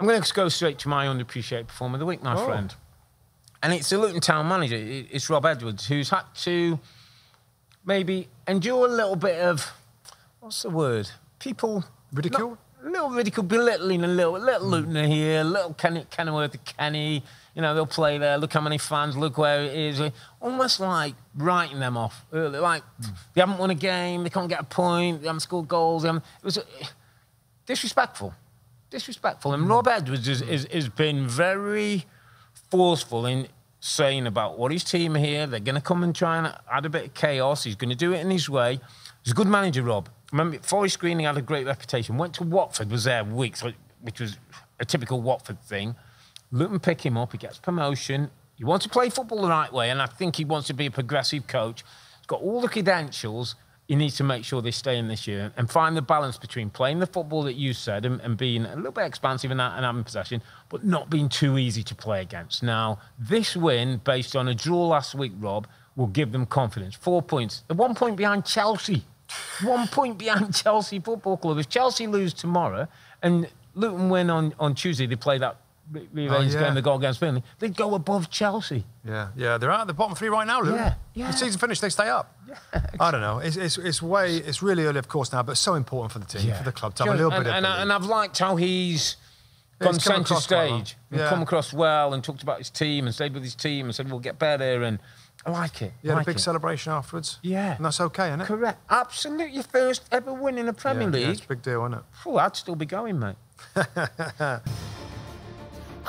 I'm going to go straight to my unappreciated performer of the week, my friend. And it's the Luton Town manager. It's Rob Edwards, who's had to maybe endure a little bit of, what's the word? People... Ridicule? A little ridicule, belittling a little. Little Luton are here, little Kenilworth, Kenny. You know, they'll play there. Look how many fans, look where it is. Almost like writing them off early. Like, they haven't won a game, they can't get a point, they haven't scored goals. It was disrespectful. Disrespectful. And Rob Edwards has been very... forceful in saying about what his team are here. They're going to come and try and add a bit of chaos. He's going to do it in his way. He's a good manager, Rob. Remember, before his screening, had a great reputation. Went to Watford, was there weeks, which was a typical Watford thing. Luton pick him up. He gets promotion. He wants to play football the right way, and I think he wants to be a progressive coach. He's got all the credentials. He needs to make sure they stay in this year and find the balance between playing the football that you said and being a little bit expansive and having possession, but not being too easy to play against. Now, this win, based on a draw last week, Rob, will give them confidence. 4 points. They're 1 point behind Chelsea. 1 point behind Chelsea Football Club. If Chelsea lose tomorrow and Luton win on Tuesday, they play that rearranged game, the goal against Burnley, they'd go above Chelsea. Yeah, yeah, they're out of the bottom three right now, Luton. Yeah, yeah. The season finished, they stay up. I don't know. It's really early, of course, now, but it's so important for the team, for the club to have a little bit of... And I've liked how he's gone centre stage. He's come across well and talked about his team and stayed with his team and said, we'll get better, and I like it. Yeah, a big celebration afterwards. Yeah. And that's OK, isn't it? Correct. Absolutely. Your first ever win in the Premier League. That's a big deal, isn't it? Oh, I'd still be going, mate.